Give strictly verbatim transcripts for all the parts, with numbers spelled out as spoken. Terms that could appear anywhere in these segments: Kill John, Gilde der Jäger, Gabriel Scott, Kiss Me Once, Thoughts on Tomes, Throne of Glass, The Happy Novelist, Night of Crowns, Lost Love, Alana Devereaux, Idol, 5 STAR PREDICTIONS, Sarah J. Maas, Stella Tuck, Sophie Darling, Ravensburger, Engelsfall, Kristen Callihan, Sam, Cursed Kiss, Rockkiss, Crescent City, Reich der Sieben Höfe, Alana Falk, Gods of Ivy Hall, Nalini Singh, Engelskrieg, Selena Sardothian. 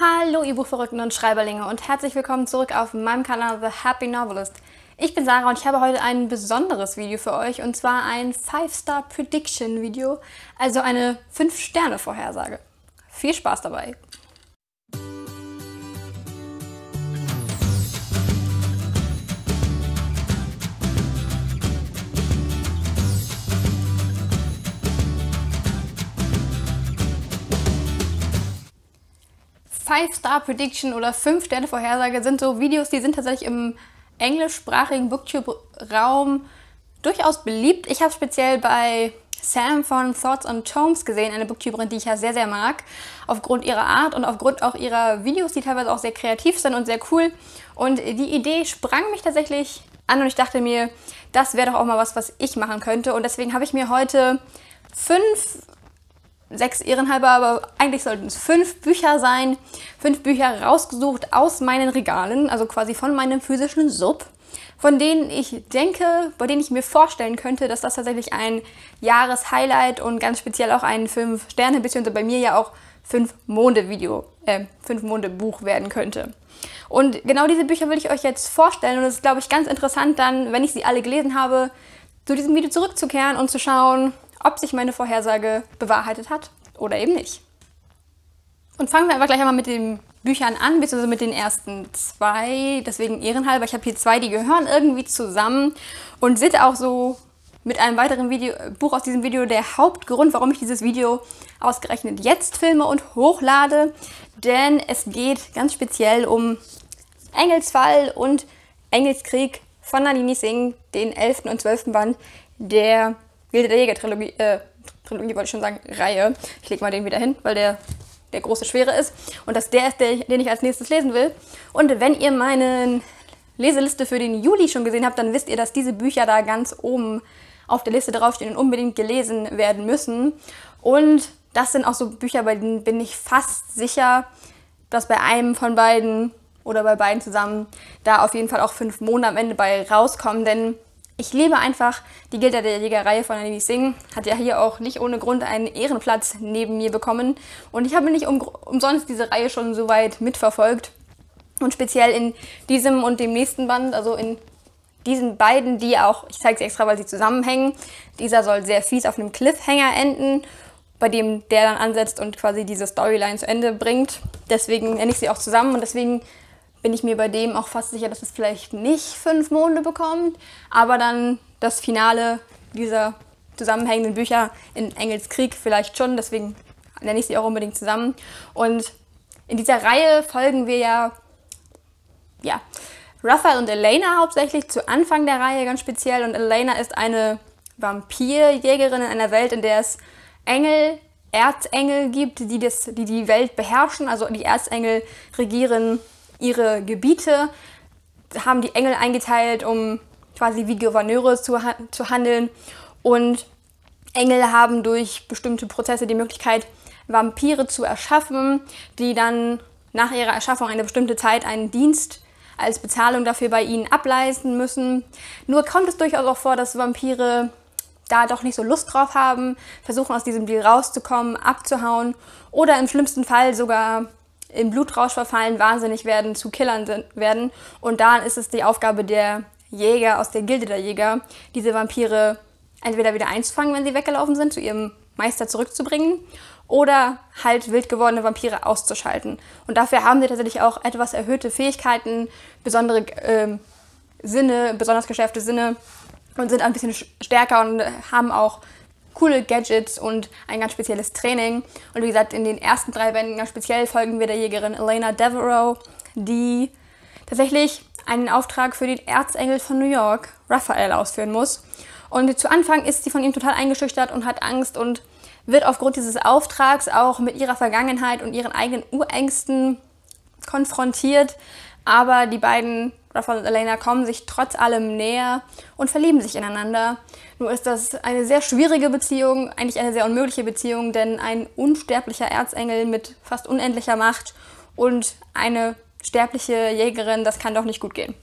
Hallo ihr Buchverrückten und Schreiberlinge und herzlich willkommen zurück auf meinem Kanal The Happy Novelist. Ich bin Sarah und ich habe heute ein besonderes Video für euch und zwar ein five star Prediction Video, also eine fünf Sterne Vorhersage. Viel Spaß dabei! five star Prediction oder fünf Sterne Vorhersage sind so Videos, die sind tatsächlich im englischsprachigen Booktube-Raum durchaus beliebt. Ich habe speziell bei Sam von Thoughts on Tomes gesehen, eine Booktuberin, die ich ja sehr, sehr mag, aufgrund ihrer Art und aufgrund auch ihrer Videos, die teilweise auch sehr kreativ sind und sehr cool. Und die Idee sprang mich tatsächlich an und ich dachte mir, das wäre doch auch mal was, was ich machen könnte. Und deswegen habe ich mir heute fünf... sechs ehrenhalber, aber eigentlich sollten es fünf Bücher sein. Fünf Bücher rausgesucht aus meinen Regalen, also quasi von meinem physischen Sub, von denen ich denke, bei denen ich mir vorstellen könnte, dass das tatsächlich ein Jahreshighlight und ganz speziell auch ein fünf Sterne, beziehungsweise bei mir ja auch fünf Monde Video, äh, fünf Monde Buch werden könnte. Und genau diese Bücher will ich euch jetzt vorstellen und es ist, glaube ich, ganz interessant dann, wenn ich sie alle gelesen habe, zu diesem Video zurückzukehren und zu schauen, ob sich meine Vorhersage bewahrheitet hat oder eben nicht. Und fangen wir einfach gleich einmal mit den Büchern an, beziehungsweise mit den ersten zwei, deswegen ehrenhalber. Ich habe hier zwei, die gehören irgendwie zusammen und sind auch so mit einem weiteren Video, Buch aus diesem Video der Hauptgrund, warum ich dieses Video ausgerechnet jetzt filme und hochlade. Denn es geht ganz speziell um Engelsfall und Engelskrieg von Nalini Singh, den elften und zwölften Band der Gilde der Jäger Trilogie, äh, Trilogie wollte ich schon sagen, Reihe. Ich lege mal den wieder hin, weil der der große Schwere ist. Und das der ist, der, den ich als nächstes lesen will. Und wenn ihr meine Leseliste für den Juli schon gesehen habt, dann wisst ihr, dass diese Bücher da ganz oben auf der Liste draufstehen und unbedingt gelesen werden müssen. Und das sind auch so Bücher, bei denen bin ich fast sicher, dass bei einem von beiden oder bei beiden zusammen da auf jeden Fall auch fünf Monde am Ende bei rauskommen, denn ich liebe einfach die Gilde der Jäger-Reihe von Nalini Singh, hat ja hier auch nicht ohne Grund einen Ehrenplatz neben mir bekommen und ich habe nicht um, umsonst diese Reihe schon so weit mitverfolgt und speziell in diesem und dem nächsten Band, also in diesen beiden, die auch, ich zeige sie extra, weil sie zusammenhängen, dieser soll sehr fies auf einem Cliffhanger enden, bei dem der dann ansetzt und quasi diese Storyline zu Ende bringt, deswegen nenne ich sie auch zusammen und deswegen bin ich mir bei dem auch fast sicher, dass es vielleicht nicht fünf Monde bekommt, aber dann das Finale dieser zusammenhängenden Bücher in Engelskrieg vielleicht schon, deswegen nenne ich sie auch unbedingt zusammen. Und in dieser Reihe folgen wir ja, ja Raphael und Alana hauptsächlich zu Anfang der Reihe ganz speziell und Alana ist eine Vampirjägerin in einer Welt, in der es Engel, Erzengel gibt, die, das, die die Welt beherrschen, also die Erzengel regieren ihre Gebiete, haben die Engel eingeteilt, um quasi wie Gouverneure zu, ha zu handeln. Und Engel haben durch bestimmte Prozesse die Möglichkeit, Vampire zu erschaffen, die dann nach ihrer Erschaffung eine bestimmte Zeit einen Dienst als Bezahlung dafür bei ihnen ableisten müssen. Nur kommt es durchaus auch vor, dass Vampire da doch nicht so Lust drauf haben, versuchen aus diesem Deal rauszukommen, abzuhauen oder im schlimmsten Fall sogar im Blutrausch verfallen, wahnsinnig werden, zu Killern werden. Und da ist es die Aufgabe der Jäger aus der Gilde der Jäger, diese Vampire entweder wieder einzufangen, wenn sie weggelaufen sind, zu ihrem Meister zurückzubringen oder halt wild gewordene Vampire auszuschalten. Und dafür haben sie tatsächlich auch etwas erhöhte Fähigkeiten, besondere äh, Sinne, besonders geschärfte Sinne und sind ein bisschen stärker und haben auch coole Gadgets und ein ganz spezielles Training. Und wie gesagt, in den ersten drei Bänden ganz speziell folgen wir der Jägerin Alana Devereaux, die tatsächlich einen Auftrag für den Erzengel von New York, Raphael, ausführen muss. Und zu Anfang ist sie von ihm total eingeschüchtert und hat Angst und wird aufgrund dieses Auftrags auch mit ihrer Vergangenheit und ihren eigenen Urängsten konfrontiert. Aber die beiden, Raphael und Alana, kommen sich trotz allem näher und verlieben sich ineinander. Nur ist das eine sehr schwierige Beziehung, eigentlich eine sehr unmögliche Beziehung, denn ein unsterblicher Erzengel mit fast unendlicher Macht und eine sterbliche Jägerin, das kann doch nicht gut gehen.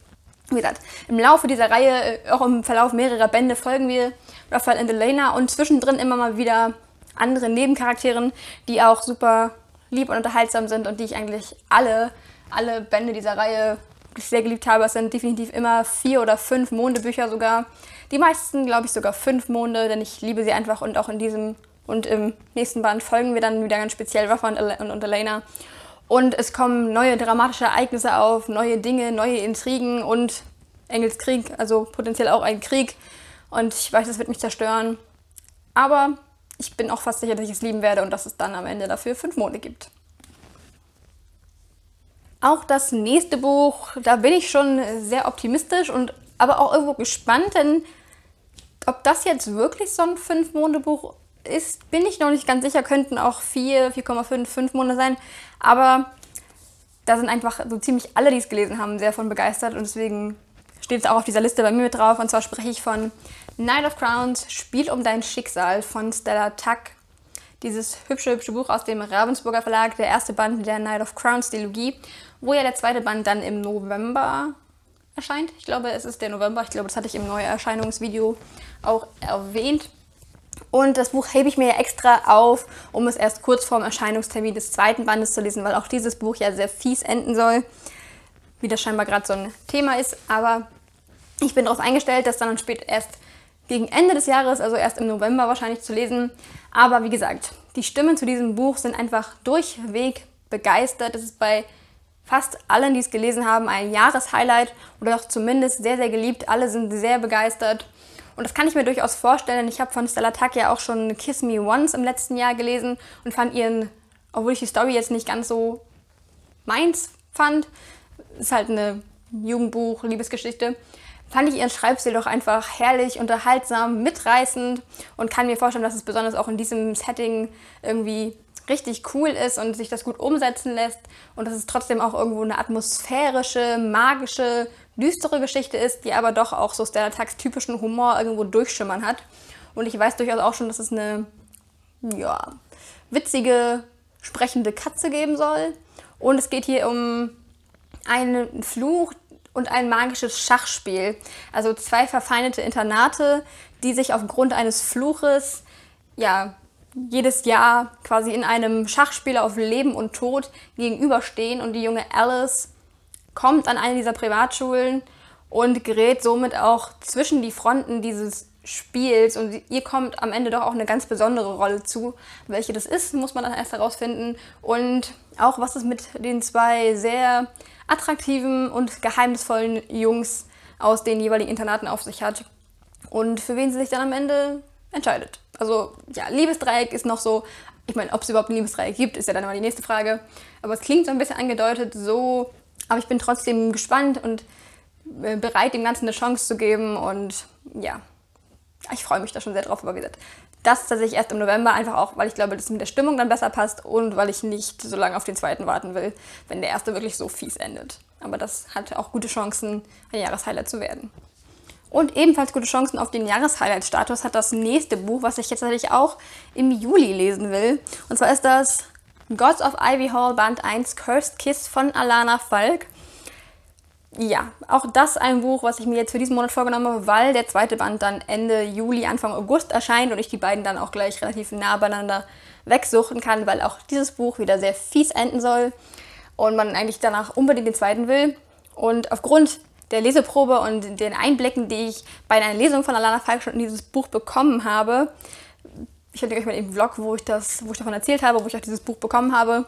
Wie gesagt, im Laufe dieser Reihe, auch im Verlauf mehrerer Bände, folgen wir Raphael und Alana und zwischendrin immer mal wieder andere Nebencharakteren, die auch super lieb und unterhaltsam sind und die ich eigentlich alle, alle Bände dieser Reihe sehr geliebt habe. Es sind definitiv immer vier oder fünf Monde-Bücher sogar. Die meisten, glaube ich, sogar fünf Monde, denn ich liebe sie einfach. Und auch in diesem und im nächsten Band folgen wir dann wieder ganz speziell Rafa und, und Elena. Und es kommen neue dramatische Ereignisse auf, neue Dinge, neue Intrigen und Engelskrieg, also potenziell auch ein Krieg. Und ich weiß, das wird mich zerstören. Aber ich bin auch fast sicher, dass ich es lieben werde und dass es dann am Ende dafür fünf Monde gibt. Auch das nächste Buch, da bin ich schon sehr optimistisch und aber auch irgendwo gespannt, denn ob das jetzt wirklich so ein fünf Monde Buch ist, bin ich noch nicht ganz sicher. Könnten auch vier, vier Komma fünf, fünf Monde sein. Aber da sind einfach so ziemlich alle, die es gelesen haben, sehr von begeistert und deswegen steht es auch auf dieser Liste bei mir mit drauf. Und zwar spreche ich von Night of Crowns, Spiel um dein Schicksal von Stella Tuck. Dieses hübsche, hübsche Buch aus dem Ravensburger Verlag, der erste Band der Night of Crowns Trilogie, wo ja der zweite Band dann im November erscheint. Ich glaube, es ist der November. Ich glaube, das hatte ich im Neuerscheinungsvideo auch erwähnt. Und das Buch hebe ich mir ja extra auf, um es erst kurz vorm Erscheinungstermin des zweiten Bandes zu lesen, weil auch dieses Buch ja sehr fies enden soll, wie das scheinbar gerade so ein Thema ist. Aber ich bin darauf eingestellt, dass dann spät erst gegen Ende des Jahres, also erst im November wahrscheinlich zu lesen. Aber wie gesagt, die Stimmen zu diesem Buch sind einfach durchweg begeistert. Es ist bei fast allen, die es gelesen haben, ein Jahreshighlight oder doch zumindest sehr, sehr geliebt. Alle sind sehr begeistert. Und das kann ich mir durchaus vorstellen. Ich habe von Stella Tuck ja auch schon Kiss Me Once im letzten Jahr gelesen und fand ihren, obwohl ich die Story jetzt nicht ganz so meins fand, ist halt eine Jugendbuch-Liebesgeschichte, fand ich ihren Schreibstil doch einfach herrlich, unterhaltsam, mitreißend und kann mir vorstellen, dass es besonders auch in diesem Setting irgendwie richtig cool ist und sich das gut umsetzen lässt und dass es trotzdem auch irgendwo eine atmosphärische, magische, düstere Geschichte ist, die aber doch auch so Stella Tucks typischen Humor irgendwo durchschimmern hat. Und ich weiß durchaus auch schon, dass es eine ja, witzige, sprechende Katze geben soll. Und es geht hier um einen Fluch und ein magisches Schachspiel. Also zwei verfeindete Internate, die sich aufgrund eines Fluches ja, jedes Jahr quasi in einem Schachspiel auf Leben und Tod gegenüberstehen. Und die junge Alice kommt an eine dieser Privatschulen und gerät somit auch zwischen die Fronten dieses Spiels. Und ihr kommt am Ende doch auch eine ganz besondere Rolle zu. Welche das ist, muss man dann erst herausfinden. Und auch, was es mit den zwei sehr attraktiven und geheimnisvollen Jungs aus den jeweiligen Internaten auf sich hat und für wen sie sich dann am Ende entscheidet. Also ja, Liebesdreieck ist noch so, ich meine, ob es überhaupt ein Liebesdreieck gibt, ist ja dann immer die nächste Frage, aber es klingt so ein bisschen angedeutet so, aber ich bin trotzdem gespannt und bereit, dem Ganzen eine Chance zu geben und ja, ich freue mich da schon sehr drauf, aber wie gesagt, das tatsächlich erst im November, einfach auch, weil ich glaube, dass es mit der Stimmung dann besser passt und weil ich nicht so lange auf den zweiten warten will, wenn der erste wirklich so fies endet. Aber das hat auch gute Chancen, ein Jahreshighlight zu werden. Und ebenfalls gute Chancen auf den Jahreshighlight-Status hat das nächste Buch, was ich jetzt natürlich auch im Juli lesen will. Und zwar ist das Gods of Ivy Hall Band eins Cursed Kiss von Alana Falk. Ja, auch das ein Buch, was ich mir jetzt für diesen Monat vorgenommen habe, weil der zweite Band dann Ende Juli, Anfang August erscheint und ich die beiden dann auch gleich relativ nah beieinander wegsuchen kann, weil auch dieses Buch wieder sehr fies enden soll und man eigentlich danach unbedingt den zweiten will. Und aufgrund der Leseprobe und den Einblicken, die ich bei einer Lesung von Alana Falk schon in dieses Buch bekommen habe, ich hatte euch mal im Vlog, wo ich, das, wo ich davon erzählt habe, wo ich auch dieses Buch bekommen habe,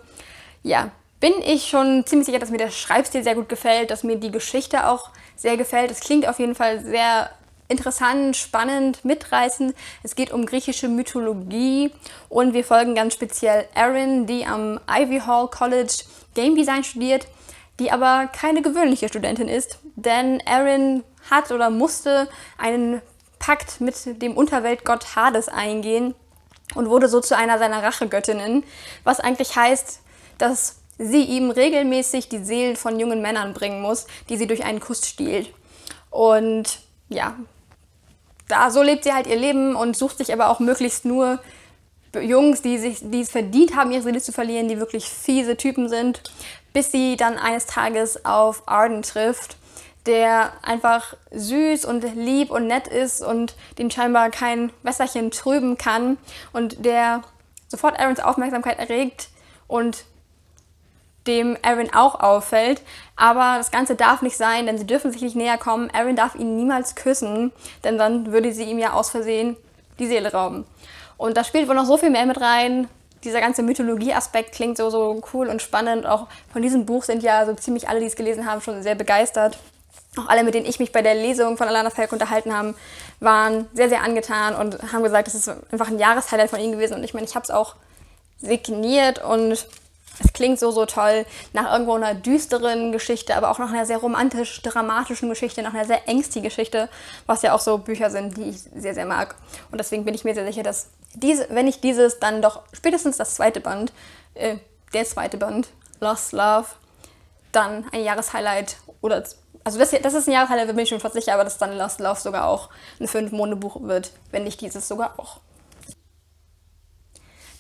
ja, bin ich schon ziemlich sicher, dass mir der Schreibstil sehr gut gefällt, dass mir die Geschichte auch sehr gefällt. Es klingt auf jeden Fall sehr interessant, spannend, mitreißend. Es geht um griechische Mythologie und wir folgen ganz speziell Erin, die am Ivy Hall College Game Design studiert, die aber keine gewöhnliche Studentin ist, denn Erin hat oder musste einen Pakt mit dem Unterweltgott Hades eingehen und wurde so zu einer seiner Rachegöttinnen, was eigentlich heißt, dass sie ihm regelmäßig die Seelen von jungen Männern bringen muss, die sie durch einen Kuss stiehlt. Und ja, da, so lebt sie halt ihr Leben und sucht sich aber auch möglichst nur Jungs, die, sich, die es verdient haben, ihre Seele zu verlieren, die wirklich fiese Typen sind, bis sie dann eines Tages auf Arden trifft, der einfach süß und lieb und nett ist und den scheinbar kein Wässerchen trüben kann und der sofort Erins Aufmerksamkeit erregt und dem Aaron auch auffällt. Aber das Ganze darf nicht sein, denn sie dürfen sich nicht näher kommen. Aaron darf ihn niemals küssen, denn dann würde sie ihm ja aus Versehen die Seele rauben. Und da spielt wohl noch so viel mehr mit rein. Dieser ganze Mythologie-Aspekt klingt so, so cool und spannend. Auch von diesem Buch sind ja so ziemlich alle, die es gelesen haben, schon sehr begeistert. Auch alle, mit denen ich mich bei der Lesung von Alana Falk unterhalten habe, waren sehr, sehr angetan und haben gesagt, das ist einfach ein Jahreshighlight von ihnen gewesen. Und ich meine, ich habe es auch signiert und es klingt so, so toll nach irgendwo einer düsteren Geschichte, aber auch nach einer sehr romantisch-dramatischen Geschichte, nach einer sehr ängstigen Geschichte, was ja auch so Bücher sind, die ich sehr, sehr mag. Und deswegen bin ich mir sehr sicher, dass diese, wenn nicht dieses, dann doch spätestens das zweite Band, äh, der zweite Band, Lost Love, dann ein Jahreshighlight oder also das, das ist ein Jahreshighlight, da bin ich schon fast sicher, aber dass dann Lost Love sogar auch ein Fünf-Monde-Buch wird, wenn nicht dieses sogar auch.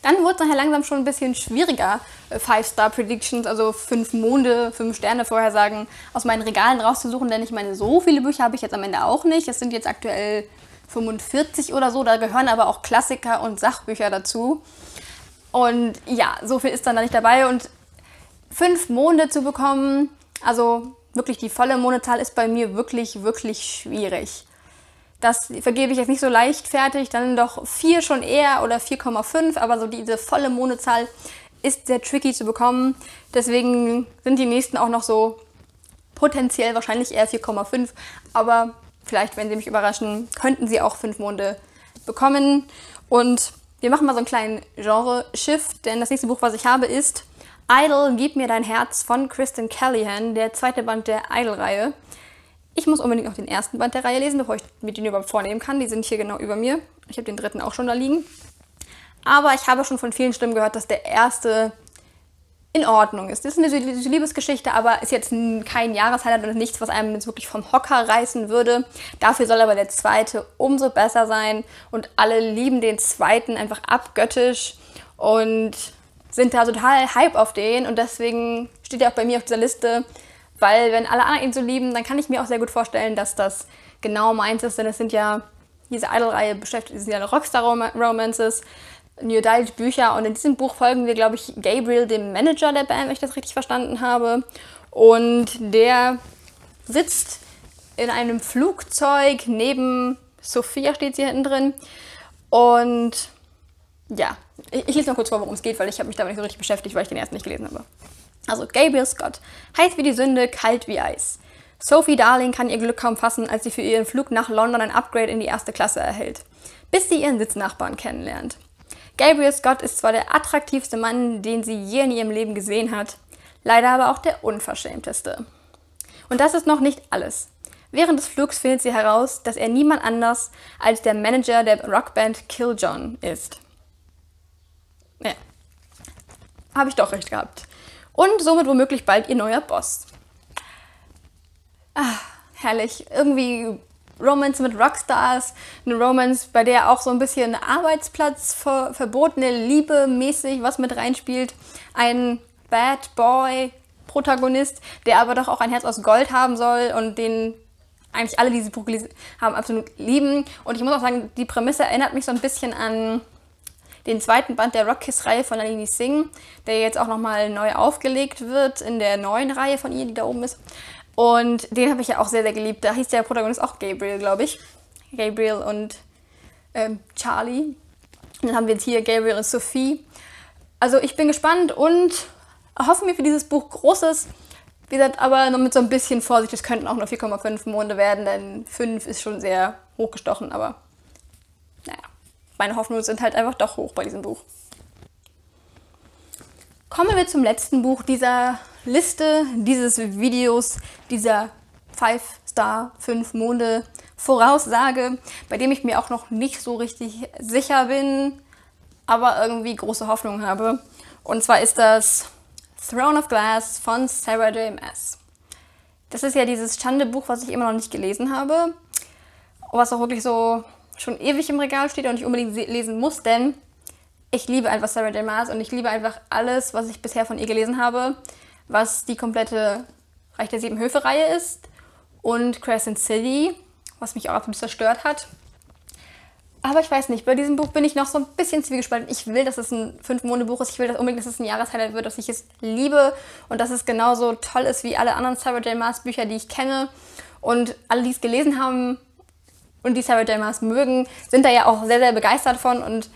Dann wurde es nachher langsam schon ein bisschen schwieriger, Five-Star-Predictions, also fünf Monde, fünf Sterne Vorhersagen aus meinen Regalen rauszusuchen, denn ich meine, so viele Bücher habe ich jetzt am Ende auch nicht. Es sind jetzt aktuell fünfundvierzig oder so, da gehören aber auch Klassiker und Sachbücher dazu. Und ja, so viel ist dann da nicht dabei. Und fünf Monde zu bekommen, also wirklich die volle Mondezahl, ist bei mir wirklich, wirklich schwierig. Das vergebe ich jetzt nicht so leichtfertig, dann doch vier schon eher oder vier Komma fünf, aber so diese volle Mondezahl ist sehr tricky zu bekommen. Deswegen sind die nächsten auch noch so potenziell wahrscheinlich eher vier Komma fünf, aber vielleicht, wenn sie mich überraschen, könnten sie auch fünf Monde bekommen. Und wir machen mal so einen kleinen Genre-Shift, denn das nächste Buch, was ich habe, ist Idol, gib mir dein Herz von Kristen Callihan, der zweite Band der Idol-Reihe. Ich muss unbedingt noch den ersten Band der Reihe lesen, bevor ich mir den überhaupt vornehmen kann. Die sind hier genau über mir. Ich habe den dritten auch schon da liegen. Aber ich habe schon von vielen Stimmen gehört, dass der erste in Ordnung ist. Das ist eine Liebesgeschichte, aber ist jetzt kein Jahreshighlight oder nichts, was einem jetzt wirklich vom Hocker reißen würde. Dafür soll aber der zweite umso besser sein. Und alle lieben den zweiten einfach abgöttisch und sind da total Hype auf den. Und deswegen steht er auch bei mir auf dieser Liste. Weil wenn alle anderen ihn so lieben, dann kann ich mir auch sehr gut vorstellen, dass das genau meins ist. Denn es sind ja, diese Idol-Reihe beschäftigt, es sind ja Rockstar-Romances, New Adult-Bücher. Und in diesem Buch folgen wir, glaube ich, Gabriel, dem Manager der Band, wenn ich das richtig verstanden habe. Und der sitzt in einem Flugzeug neben Sophia, steht sie hinten drin. Und ja, ich, ich lese noch kurz vor, worum es geht, weil ich habe mich damit nicht so richtig beschäftigt, weil ich den ersten nicht gelesen habe. Also Gabriel Scott, heiß wie die Sünde, kalt wie Eis. Sophie Darling kann ihr Glück kaum fassen, als sie für ihren Flug nach London ein Upgrade in die erste Klasse erhält, bis sie ihren Sitznachbarn kennenlernt. Gabriel Scott ist zwar der attraktivste Mann, den sie je in ihrem Leben gesehen hat, leider aber auch der unverschämteste. Und das ist noch nicht alles. Während des Flugs findet sie heraus, dass er niemand anders als der Manager der Rockband Kill John ist. Ja, habe ich doch recht gehabt. Und somit womöglich bald ihr neuer Boss. Ah, herrlich. Irgendwie Romance mit Rockstars. Eine Romance, bei der auch so ein bisschen Arbeitsplatz, ver verbotene Liebe mäßig was mit reinspielt. Ein Bad Boy-Protagonist, der aber doch auch ein Herz aus Gold haben soll und den eigentlich alle, die dieses Buch gelesen haben, absolut lieben. Und ich muss auch sagen, die Prämisse erinnert mich so ein bisschen an den zweiten Band der Rockkiss-Reihe von Nalini Singh, der jetzt auch nochmal neu aufgelegt wird in der neuen Reihe von ihr, die da oben ist. Und den habe ich ja auch sehr, sehr geliebt. Da hieß der Protagonist auch Gabriel, glaube ich. Gabriel und ähm, Charlie. Und dann haben wir jetzt hier Gabriel und Sophie. Also ich bin gespannt und hoffe mir für dieses Buch Großes. Wie gesagt, aber noch mit so ein bisschen Vorsicht. Es könnten auch nur vier Komma fünf Monde werden, denn fünf ist schon sehr hochgestochen, aber naja. Meine Hoffnungen sind halt einfach doch hoch bei diesem Buch. Kommen wir zum letzten Buch dieser Liste, dieses Videos, dieser Five-Star, Fünf-Monde-Voraussage, bei dem ich mir auch noch nicht so richtig sicher bin, aber irgendwie große Hoffnung habe. Und zwar ist das Throne of Glass von Sarah J. Maas. Das ist ja dieses Schande-Buch, was ich immer noch nicht gelesen habe, was auch wirklich so schon ewig im Regal steht und ich unbedingt lesen muss, denn ich liebe einfach Sarah J. Maas und ich liebe einfach alles, was ich bisher von ihr gelesen habe, was die komplette Reich der Sieben Höfe Reihe ist und Crescent City, was mich auch absolut zerstört hat. Aber ich weiß nicht, bei diesem Buch bin ich noch so ein bisschen zwiegespalten. Ich will, dass es ein fünf Monde Buch ist. Ich will dass unbedingt, dass es ein Jahreshighlight wird, dass ich es liebe und dass es genauso toll ist wie alle anderen Sarah J. Maas Bücher, die ich kenne. Und alle, die es gelesen haben und die Sarah J. Maas mögen, sind da ja auch sehr, sehr begeistert von. Und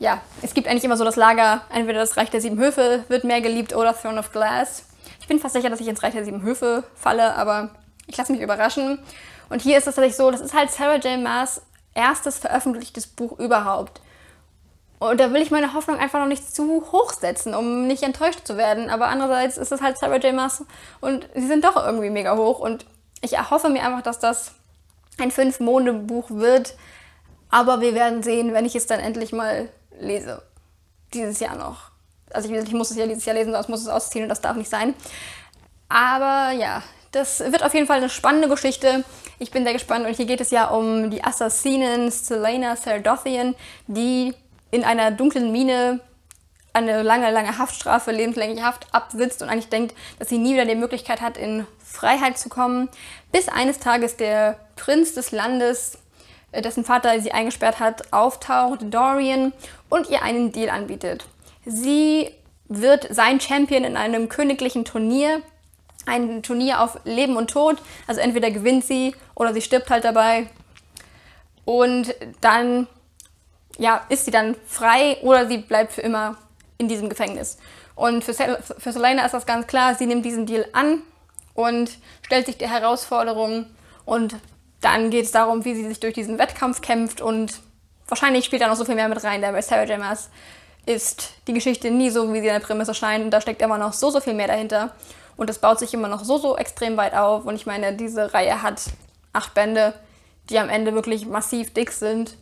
ja, es gibt eigentlich immer so das Lager, entweder das Reich der Sieben Höfe wird mehr geliebt oder Throne of Glass. Ich bin fast sicher, dass ich ins Reich der Sieben Höfe falle, aber ich lasse mich überraschen. Und hier ist es tatsächlich so, das ist halt Sarah J. Maas erstes veröffentlichtes Buch überhaupt. Und da will ich meine Hoffnung einfach noch nicht zu hoch setzen, um nicht enttäuscht zu werden. Aber andererseits ist es halt Sarah J. Maas und sie sind doch irgendwie mega hoch. Und ich erhoffe mir einfach, dass das ein Fünf-Monde-Buch wird. Aber wir werden sehen, wenn ich es dann endlich mal lese. Dieses Jahr noch. Also ich, ich muss es ja dieses Jahr lesen, sonst muss es ausziehen und das darf nicht sein. Aber ja, das wird auf jeden Fall eine spannende Geschichte. Ich bin sehr gespannt und hier geht es ja um die Assassinen Selena Sardothian, die in einer dunklen Mine eine lange, lange Haftstrafe, lebenslängliche Haft absitzt und eigentlich denkt, dass sie nie wieder die Möglichkeit hat, in Freiheit zu kommen, bis eines Tages der Prinz des Landes, dessen Vater sie eingesperrt hat, auftaucht, Dorian, und ihr einen Deal anbietet. Sie wird sein Champion in einem königlichen Turnier, ein Turnier auf Leben und Tod, also entweder gewinnt sie oder sie stirbt halt dabei und dann ja, ist sie dann frei oder sie bleibt für immer in diesem Gefängnis. Und für, Sel für Selena ist das ganz klar, sie nimmt diesen Deal an und stellt sich der Herausforderung und dann geht es darum, wie sie sich durch diesen Wettkampf kämpft und wahrscheinlich spielt da noch so viel mehr mit rein, denn bei Sarah J. Maas ist die Geschichte nie so, wie sie in der Prämisse scheint und da steckt immer noch so, so viel mehr dahinter. Und das baut sich immer noch so, so extrem weit auf. Und ich meine, diese Reihe hat acht Bände, die am Ende wirklich massiv dick sind.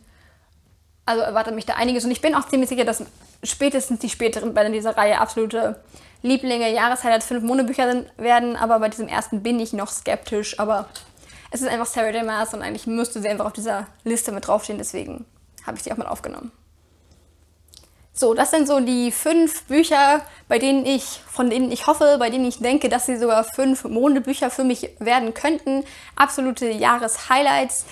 Also erwartet mich da einiges. Und ich bin auch ziemlich sicher, dass spätestens die späteren Bände dieser Reihe absolute Lieblinge, Jahreshighlights, Fünf-Monde-Bücher werden. Aber bei diesem ersten bin ich noch skeptisch. Aber es ist einfach Sarah J. Maas und eigentlich müsste sie einfach auf dieser Liste mit draufstehen. Deswegen habe ich sie auch mal aufgenommen. So, das sind so die fünf Bücher, bei denen ich, von denen ich hoffe, bei denen ich denke, dass sie sogar fünf Monde-Bücher für mich werden könnten. Absolute Jahreshighlights.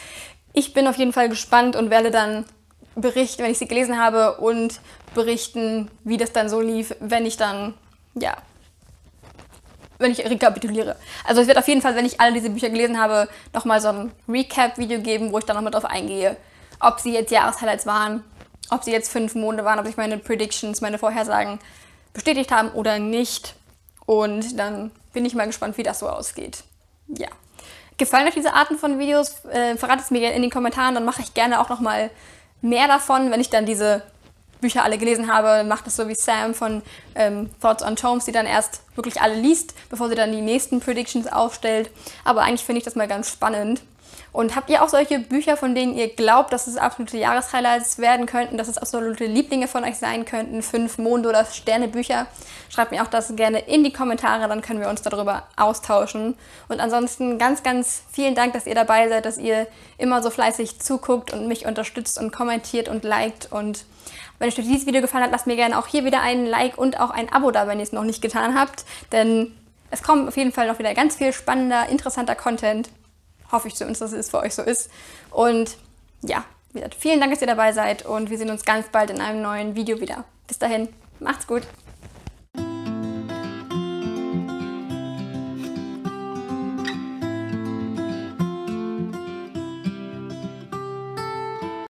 Ich bin auf jeden Fall gespannt und werde dann berichten, wenn ich sie gelesen habe und berichten, wie das dann so lief, wenn ich dann, ja, wenn ich rekapituliere. Also es wird auf jeden Fall, wenn ich alle diese Bücher gelesen habe, nochmal so ein Recap-Video geben, wo ich dann nochmal drauf eingehe, ob sie jetzt Jahreshighlights waren, ob sie jetzt fünf Monde waren, ob ich meine Predictions, meine Vorhersagen bestätigt haben oder nicht. Und dann bin ich mal gespannt, wie das so ausgeht. Ja. Gefallen euch diese Arten von Videos? Äh, verratet es mir gerne in den Kommentaren, dann mache ich gerne auch nochmal mehr davon. Wenn ich dann diese Bücher alle gelesen habe, macht das so wie Sam von ähm, Thoughts on Tomes, die dann erst wirklich alle liest, bevor sie dann die nächsten Predictions aufstellt. Aber eigentlich finde ich das mal ganz spannend. Und habt ihr auch solche Bücher, von denen ihr glaubt, dass es absolute Jahreshighlights werden könnten, dass es absolute Lieblinge von euch sein könnten, fünf Monde- oder Sternebücher? Schreibt mir auch das gerne in die Kommentare, dann können wir uns darüber austauschen. Und ansonsten ganz, ganz vielen Dank, dass ihr dabei seid, dass ihr immer so fleißig zuguckt und mich unterstützt und kommentiert und liked. Und wenn euch dieses Video gefallen hat, lasst mir gerne auch hier wieder einen Like und auch ein Abo da, wenn ihr es noch nicht getan habt. Denn es kommt auf jeden Fall noch wieder ganz viel spannender, interessanter Content. Hoffe ich zumindest, dass es für euch so ist. Und ja, wie gesagt, vielen Dank, dass ihr dabei seid und wir sehen uns ganz bald in einem neuen Video wieder. Bis dahin, macht's gut!